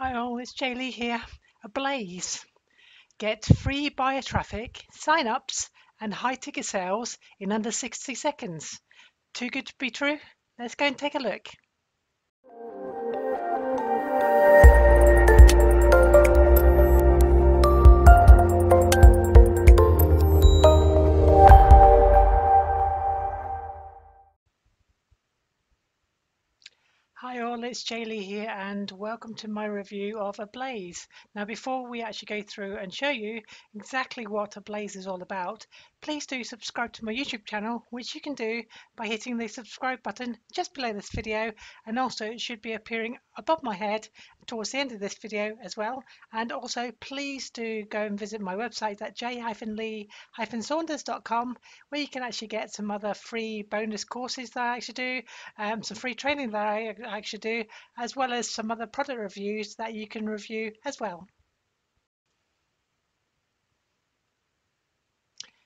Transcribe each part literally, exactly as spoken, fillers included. Hi all, it's Jay-Lee here. Ablaze. Get free buyer traffic, sign-ups and high ticket sales in under sixty seconds. Too good to be true? Let's go and take a look. Hi all, it's Jay-Lee here and welcome to my review of Ablaze. Now before we actually go through and show you exactly what Ablaze is all about, please do subscribe to my YouTube channel, which you can do by hitting the subscribe button just below this video, and also it should be appearing above my head towards the end of this video as well. And also please do go and visit my website at jay lee saunders dot com, where you can actually get some other free bonus courses that I actually do, um, some free training that I actually do, as well as some other product reviews that you can review as well.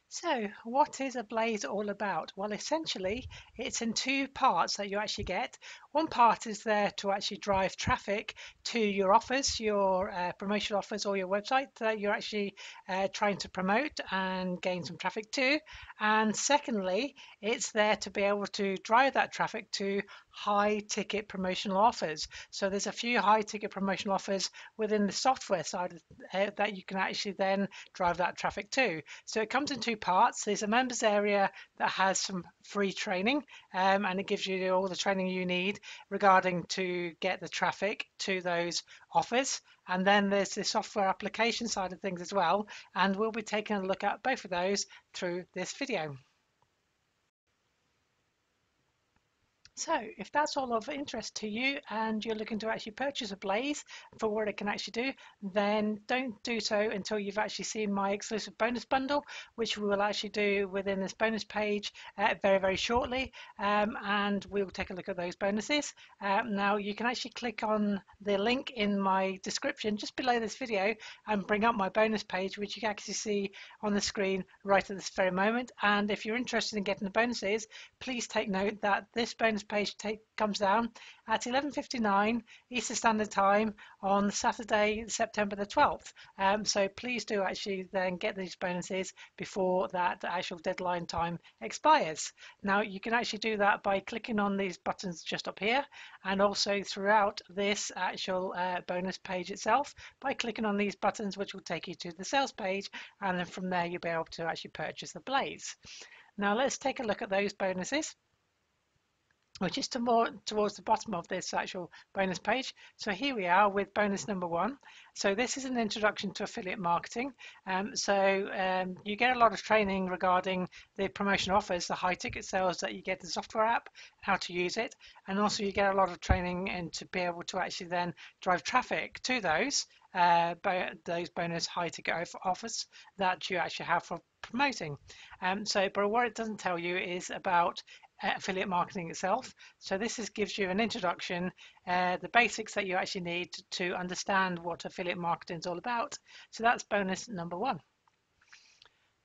So what is Ablaze all about? Well, essentially it's in two parts that you actually get. One part is there to actually drive traffic to your offers, your uh, promotional offers or your website that you're actually uh, trying to promote and gain some traffic to. And secondly, it's there to be able to drive that traffic to high ticket promotional offers. So there's a few high ticket promotional offers within the software side of, uh, that you can actually then drive that traffic to. So it comes in two parts. There's a members area that has some free training, um, and it gives you all the training you need regarding to get the traffic to those offers. And then there's the software application side of things as well, and we'll be taking a look at both of those through this video. So if that's all of interest to you and you're looking to actually purchase Ablaze for what it can actually do, then don't do so until you've actually seen my exclusive bonus bundle, which we will actually do within this bonus page uh, very, very shortly. Um, and we'll take a look at those bonuses. Um, now you can actually click on the link in my description just below this video and bring up my bonus page, which you can actually see on the screen right at this very moment. And if you're interested in getting the bonuses, please take note that this bonus page page take, comes down at eleven fifty-nine Eastern Standard Time on Saturday, September the twelfth. Um, so please do actually then get these bonuses before that actual deadline time expires. Now you can actually do that by clicking on these buttons just up here, and also throughout this actual uh, bonus page itself by clicking on these buttons, which will take you to the sales page, and then from there you'll be able to actually purchase the Ablaze. Now let's take a look at those bonuses, which is to more towards the bottom of this actual bonus page. So here we are with bonus number one. So this is an introduction to affiliate marketing. Um, so um, you get a lot of training regarding the promotion offers, the high ticket sales that you get in the software app, how to use it. And also you get a lot of training and to be able to actually then drive traffic to those, uh, bo those bonus high ticket offers that you actually have for promoting. Um, so, but what it doesn't tell you is about affiliate marketing itself. So this is gives you an introduction, uh, the basics that you actually need to, to understand what affiliate marketing is all about. So that's bonus number one.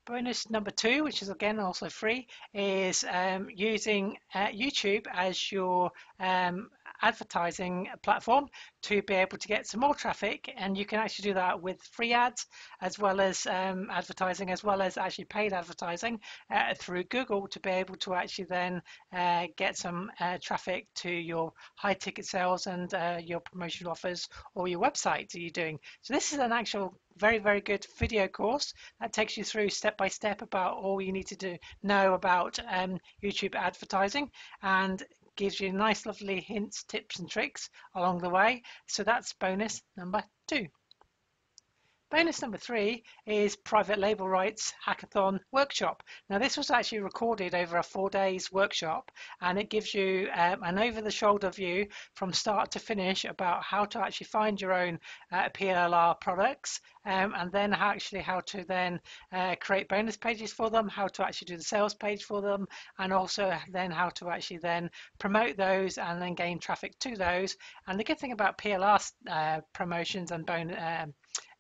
Bonus number two, which is again also free, is um, using uh, YouTube as your um, advertising platform to be able to get some more traffic. And you can actually do that with free ads as well as um, advertising, as well as actually paid advertising uh, through Google to be able to actually then uh, get some uh, traffic to your high ticket sales and uh, your promotional offers or your website that you're doing. So this is an actual very, very good video course that takes you through step by step about all you need to do know about um, YouTube advertising, and gives you nice lovely hints, tips and tricks along the way. So that's bonus number two. Bonus number three is Private Label Rights Hackathon Workshop. Now this was actually recorded over a four days workshop, and it gives you um, an over the shoulder view from start to finish about how to actually find your own uh, P L R products, um, and then how actually how to then uh, create bonus pages for them, how to actually do the sales page for them, and also then how to actually then promote those and then gain traffic to those. And the good thing about P L R uh, promotions and bonus um,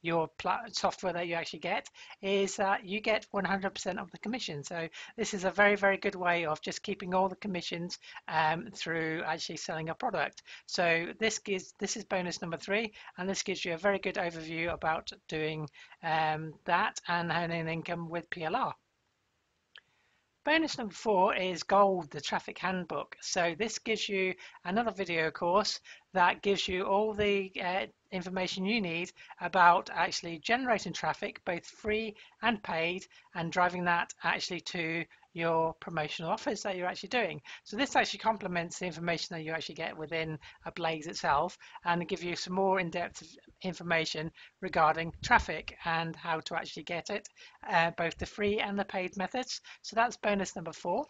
your software that you actually get, is that you get one hundred percent of the commission. So this is a very, very good way of just keeping all the commissions um, through actually selling a product. So this gives, this is bonus number three, and this gives you a very good overview about doing um, that and earning income with P L R. Bonus number four is Gold, the Traffic Handbook. So this gives you another video course that gives you all the uh, information you need about actually generating traffic, both free and paid, and driving that actually to your promotional offers that you're actually doing. So this actually complements the information that you actually get within Ablaze itself, and give you some more in-depth information regarding traffic and how to actually get it, uh, both the free and the paid methods. So that's bonus number four.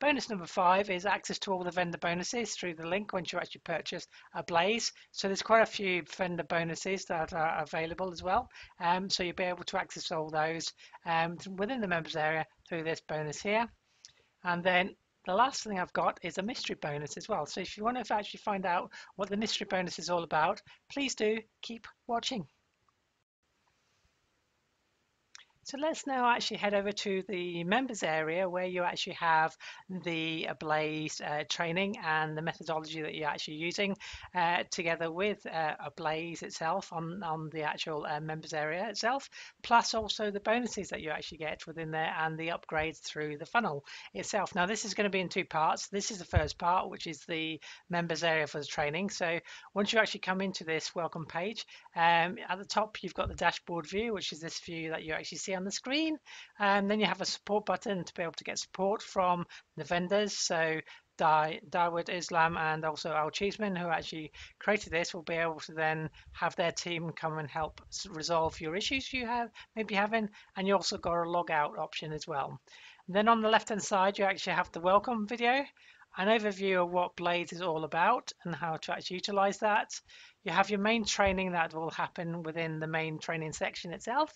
Bonus number five is access to all the vendor bonuses through the link once you actually purchase Ablaze. So there's quite a few vendor bonuses that are available as well. Um, so you'll be able to access all those um, within the members area through this bonus here. And then the last thing I've got is a mystery bonus as well. So if you want to actually find out what the mystery bonus is all about, please do keep watching. So let's now actually head over to the members area, where you actually have the Ablaze uh, training and the methodology that you're actually using uh, together with uh, Ablaze itself on, on the actual uh, members area itself, plus also the bonuses that you actually get within there and the upgrades through the funnel itself. Now this is going to be in two parts. This is the first part, which is the members area for the training. So once you actually come into this welcome page, um, at the top you've got the dashboard view, which is this view that you actually see on the screen, and then you have a support button to be able to get support from the vendors. So Dawood Islam and also Al Cheeseman, who actually created this, will be able to then have their team come and help resolve your issues you have maybe having, and you also got a log out option as well. And then on the left hand side you actually have the welcome video, an overview of what Ablaze is all about and how to actually utilize that. You have your main training that will happen within the main training section itself,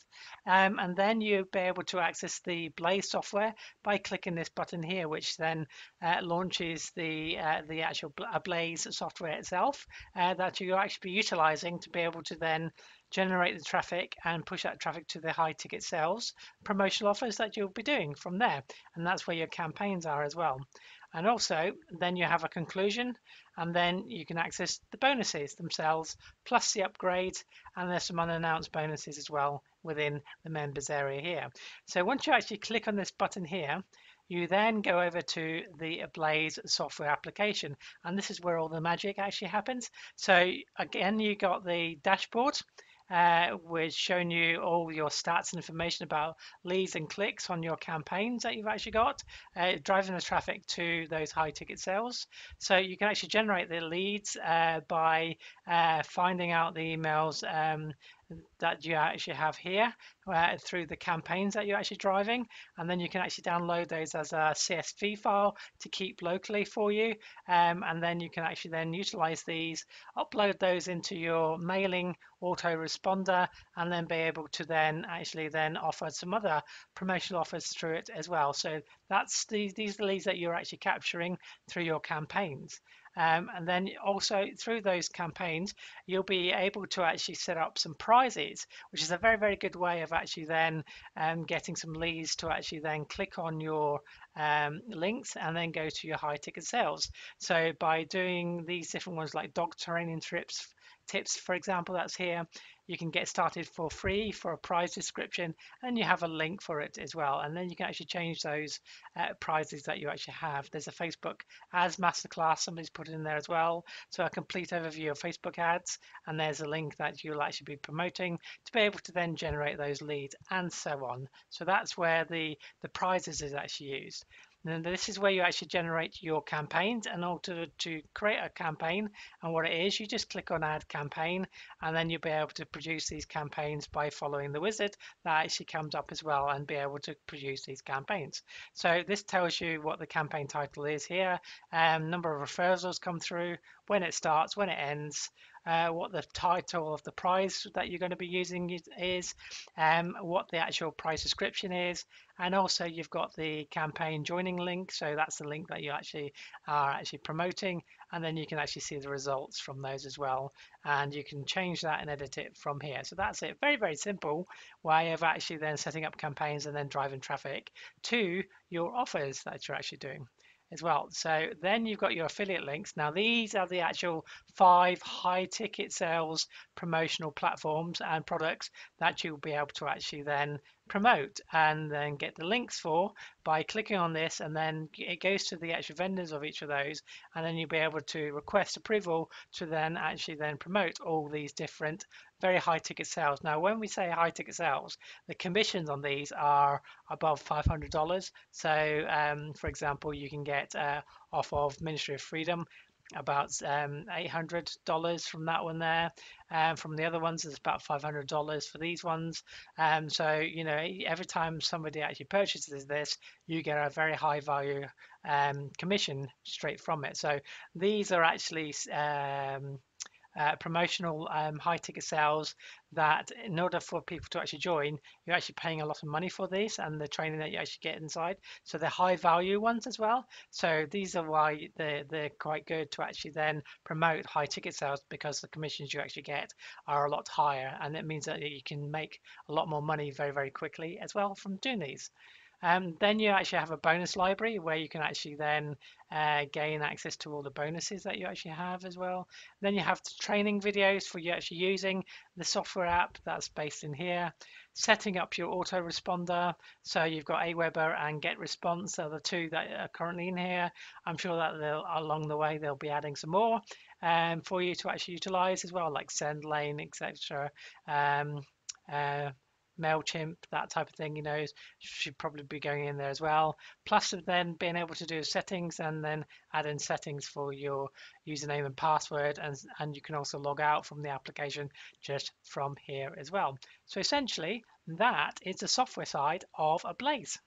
um, and then you'll be able to access the Ablaze software by clicking this button here, which then uh, launches the uh, the actual Ablaze software itself uh, that you'll actually be utilizing to be able to then generate the traffic and push that traffic to the high ticket sales promotional offers that you'll be doing from there, and that's where your campaigns are as well. And also then you have a conclusion, and then you can access the bonuses themselves, plus the upgrades, and there's some unannounced bonuses as well within the members area here. So once you actually click on this button here, you then go over to the Ablaze software application, and this is where all the magic actually happens. So again, you got the dashboard, Uh, we're showing you all your stats and information about leads and clicks on your campaigns that you've actually got, uh, driving the traffic to those high ticket sales. So you can actually generate the leads uh, by uh, finding out the emails um, that you actually have here uh, through the campaigns that you're actually driving, and then you can actually download those as a C S V file to keep locally for you, um, and then you can actually then utilize these, upload those into your mailing autoresponder, and then be able to then actually then offer some other promotional offers through it as well. So that's the, these are the leads that you're actually capturing through your campaigns. Um, and then also through those campaigns, you'll be able to actually set up some prizes, which is a very, very good way of actually then um, getting some leads to actually then click on your um, links and then go to your high ticket sales. So by doing these different ones like dog training trips, tips, for example, that's here. You can get started for free for a prize description, and you have a link for it as well. And then you can actually change those uh, prizes that you actually have. There's a Facebook ads masterclass, somebody's put in there as well. So a complete overview of Facebook ads, and there's a link that you'll actually be promoting to be able to then generate those leads and so on. So that's where the, the prizes is actually used. And this is where you actually generate your campaigns, and also to create a campaign, and what it is, you just click on add campaign, and then you'll be able to produce these campaigns by following the wizard that actually comes up as well, and be able to produce these campaigns. So this tells you what the campaign title is here, um, number of referrals come through, when it starts, when it ends, uh, what the title of the price that you're going to be using is, um, what the actual price description is, and also you've got the campaign joining link. So that's the link that you actually are actually promoting, and then you can actually see the results from those as well, and you can change that and edit it from here. So that's it. Very, very simple way of actually then setting up campaigns and then driving traffic to your offers that you're actually doing as well. So then you've got your affiliate links. Now these are the actual five high ticket sales promotional platforms and products that you'll be able to actually then promote and then get the links for by clicking on this, and then it goes to the actual vendors of each of those, and then you'll be able to request approval to then actually then promote all these different very high ticket sales. Now when we say high ticket sales, the commissions on these are above five hundred dollars. So um, for example, you can get uh, off of Ministry of Freedom about um, eight hundred dollars from that one there, and um, from the other ones it's about five hundred dollars for these ones. Um, so you know, every time somebody actually purchases this, you get a very high value um, commission straight from it. So these are actually um, Uh, promotional um, high ticket sales that in order for people to actually join, you're actually paying a lot of money for these and the training that you actually get inside. So they're high value ones as well. So these are why they're, they're quite good to actually then promote high ticket sales, because the commissions you actually get are a lot higher, and it means that you can make a lot more money very, very quickly as well from doing these. Um, then you actually have a bonus library where you can actually then uh, gain access to all the bonuses that you actually have as well. Then you have the training videos for you actually using the software app that's based in here. Setting up your autoresponder. So you've got Aweber and GetResponse are the two that are currently in here. I'm sure that they'll, along the way they'll be adding some more um, for you to actually utilize as well, like SendLane, et cetera. Um, uh, MailChimp, that type of thing, you know, should probably be going in there as well. Plus then being able to do settings and then add in settings for your username and password, and, and you can also log out from the application just from here as well. So essentially that is the software side of Ablaze.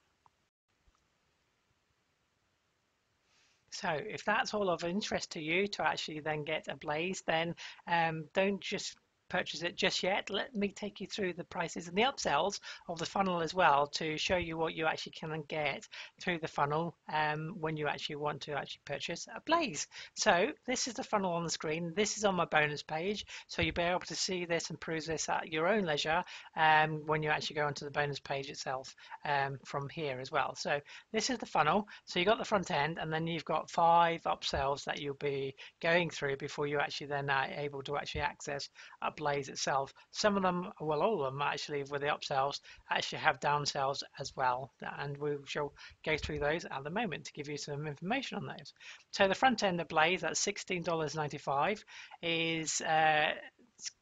So if that's all of interest to you to actually then get Ablaze, then um, don't just purchase it just yet. Let me take you through the prices and the upsells of the funnel as well to show you what you actually can get through the funnel um, when you actually want to actually purchase Ablaze. So this is the funnel on the screen. This is on my bonus page, so you'll be able to see this and peruse this at your own leisure um, when you actually go onto the bonus page itself um, from here as well. So this is the funnel. So you've got the front end, and then you've got five upsells that you'll be going through before you actually then are able to actually access Ablaze Ablaze itself. Some of them, well, all of them actually with the upsells actually have downsells as well, and we shall go through those at the moment to give you some information on those. So the front end of Ablaze at sixteen ninety-five is uh,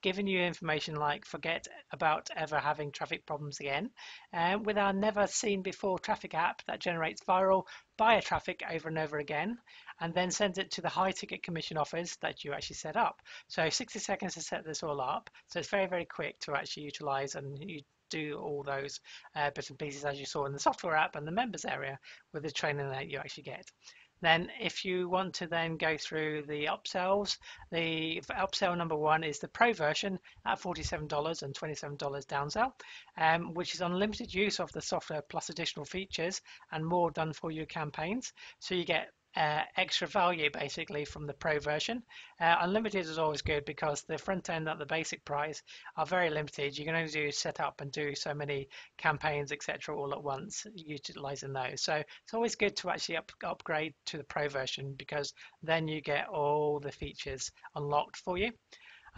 giving you information like forget about ever having traffic problems again, and um, with our never seen before traffic app that generates viral buyer traffic over and over again, and then sends it to the high ticket commission offers that you actually set up. So sixty seconds to set this all up. So it's very, very quick to actually utilize, and you do all those uh, bits and pieces as you saw in the software app and the members area with the training that you actually get. Then if you want to then go through the upsells, the upsell number one is the pro version at forty-seven dollars and twenty-seven dollars downsell, um, which is unlimited use of the software plus additional features and more done for your campaigns. So you get Uh, extra value basically from the pro version. Uh, unlimited is always good because the front end at the basic price are very limited. You can only do set up and do so many campaigns, et cetera, all at once utilizing those. So it's always good to actually up, upgrade to the pro version, because then you get all the features unlocked for you.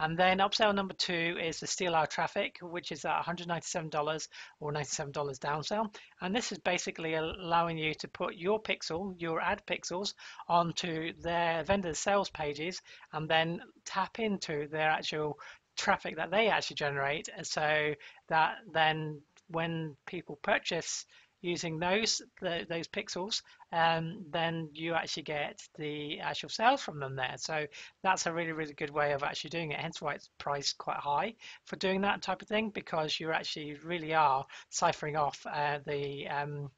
And then upsell number two is the steal our traffic, which is at one hundred ninety-seven dollars or ninety-seven dollars downsell. And this is basically allowing you to put your pixel, your ad pixels, onto their vendors' sales pages and then tap into their actual traffic that they actually generate. So that then when people purchase using those the, those pixels, um, then you actually get the actual sales from them there. So that's a really, really good way of actually doing it, hence why it's priced quite high for doing that type of thing, because you actually really are ciphering off uh, the um,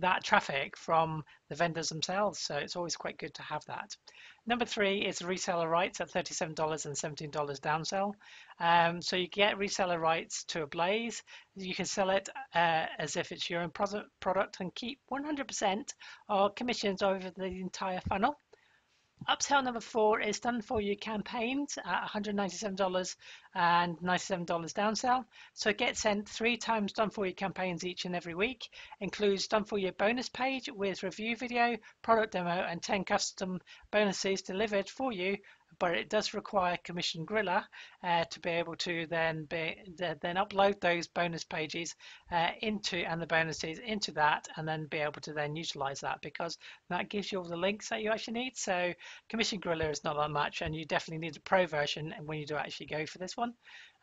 that traffic from the vendors themselves. So it's always quite good to have that. Number three is reseller rights at thirty-seven dollars and seventeen dollars downsell. Um, so you get reseller rights to Ablaze. You can sell it uh, as if it's your own product and keep one hundred percent of commissions over the entire funnel. Upsell number four is done for you campaigns at one hundred ninety-seven dollars and ninety-seven dollars downsell. So get sent three times done for you campaigns each and every week. Includes done for you bonus page with review video, product demo, and ten custom bonuses delivered for you. But it does require Commission Grilla uh, to be able to then be, then upload those bonus pages uh, into and the bonuses into that, and then be able to then utilize that, because that gives you all the links that you actually need. So Commission Grilla is not that much, and you definitely need a pro version when you do actually go for this one.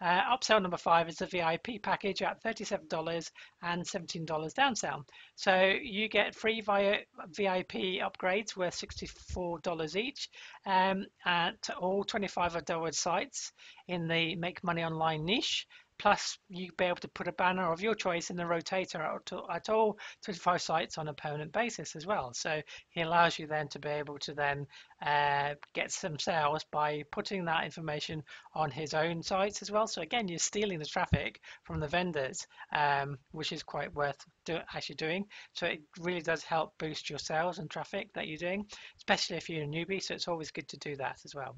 Uh, upsell number five is the V I P package at thirty-seven dollars and seventeen dollars downsell. So you get free via V I P upgrades worth sixty-four dollars each um, at all twenty-five of Dawood sites in the Make Money Online niche. Plus, you'll be able to put a banner of your choice in the rotator at all twenty-five sites on a permanent basis as well. So it allows you then to be able to then uh, get some sales by putting that information on his own sites as well. So again, you're stealing the traffic from the vendors, um, which is quite worth do actually doing. So it really does help boost your sales and traffic that you're doing, especially if you're a newbie. So it's always good to do that as well.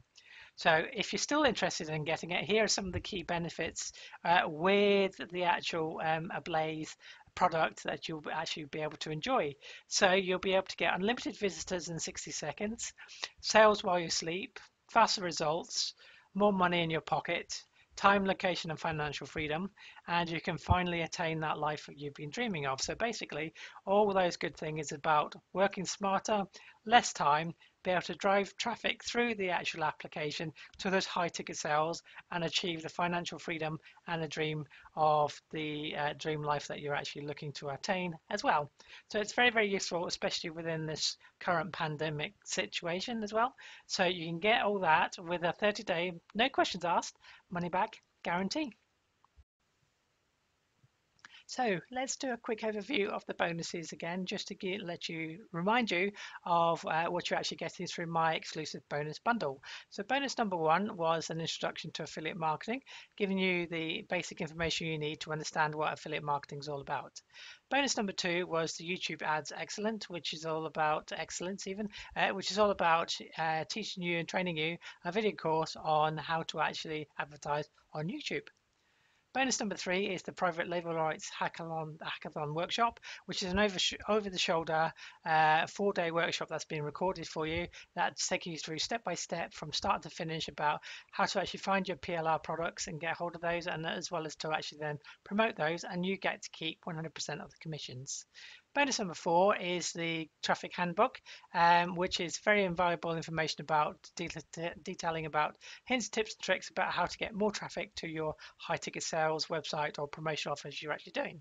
So if you're still interested in getting it, here are some of the key benefits uh, with the actual um, Ablaze product that you'll actually be able to enjoy. So you'll be able to get unlimited visitors in sixty seconds, sales while you sleep, faster results, more money in your pocket, time, location, and financial freedom, and you can finally attain that life that you've been dreaming of. So basically, all those good things is about working smarter, less time, be able to drive traffic through the actual application to those high ticket sales and achieve the financial freedom and the dream of the uh, dream life that you're actually looking to attain as well. So it's very, very useful, especially within this current pandemic situation as well. So you can get all that with a thirty day, no questions asked, money back guarantee. So let's do a quick overview of the bonuses again, just to get, let you remind you of uh, what you're actually getting through my exclusive bonus bundle. So bonus number one was an introduction to affiliate marketing, giving you the basic information you need to understand what affiliate marketing is all about. Bonus number two was the YouTube ads excellent, which is all about excellence even, uh, which is all about uh, teaching you and training you a video course on how to actually advertise on YouTube. Bonus number three is the private label rights hackathon, hackathon workshop, which is an over, over the shoulder uh, four day workshop that's been recorded for you. That's taking you through step by step from start to finish about how to actually find your P L R products and get hold of those, and as well as to actually then promote those, and you get to keep one hundred percent of the commissions. Bonus number four is the traffic handbook, um, which is very invaluable information about de de detailing about hints, tips, and tricks about how to get more traffic to your high ticket sales website or promotion offers you're actually doing.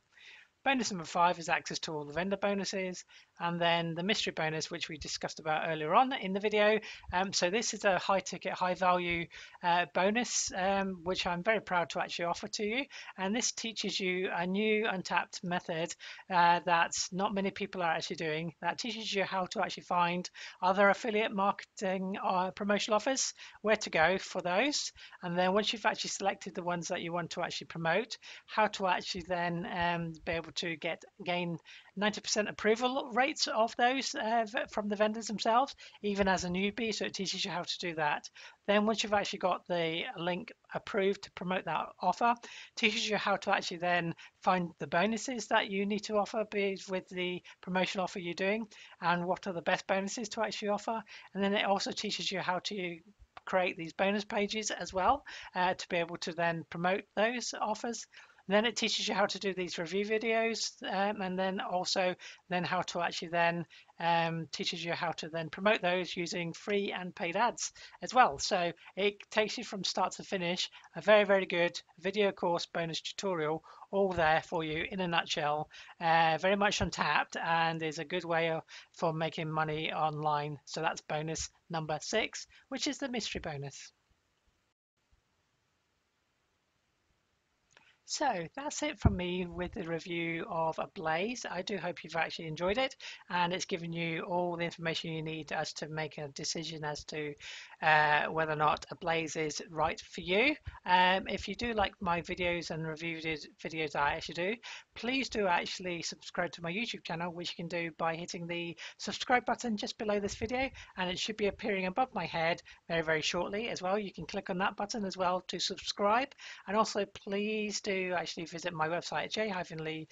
Bonus number five is access to all the vendor bonuses, and then the mystery bonus, which we discussed about earlier on in the video. Um, so this is a high ticket, high value uh, bonus, um, which I'm very proud to actually offer to you. And this teaches you a new untapped method uh, that not many people are actually doing, that teaches you how to actually find other affiliate marketing or promotional offers, where to go for those. And then once you've actually selected the ones that you want to actually promote, how to actually then um, be able to get gain ninety percent approval rates of those uh, from the vendors themselves, even as a newbie. So it teaches you how to do that. Then once you've actually got the link approved to promote that offer, teaches you how to actually then find the bonuses that you need to offer with the promotion offer you're doing, and what are the best bonuses to actually offer. And then it also teaches you how to create these bonus pages as well uh, to be able to then promote those offers. Then it teaches you how to do these review videos, um, and then also then how to actually then um, teaches you how to then promote those using free and paid ads as well. So it takes you from start to finish, a very, very good video course bonus tutorial, all there for you in a nutshell, uh, very much untapped, and is a good way of, for making money online. So that's bonus number six, which is the mystery bonus. So that's it from me with the review of Ablaze. I do hope you've actually enjoyed it, and it's given you all the information you need as to make a decision as to uh, whether or not Ablaze is right for you. Um, if you do like my videos and reviewed videos that I actually do, please do actually subscribe to my YouTube channel, which you can do by hitting the subscribe button just below this video, and it should be appearing above my head very, very shortly as well. You can click on that button as well to subscribe, and also please do actually visit my website at jay lee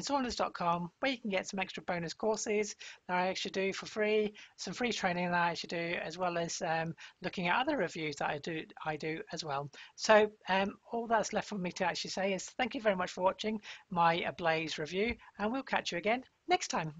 saunders dot com, where you can get some extra bonus courses that I actually do for free, some free training that I actually do, as well as um, looking at other reviews that I do I do as well. So um, all that's left for me to actually say is thank you very much for watching my Ablaze review, and we'll catch you again next time.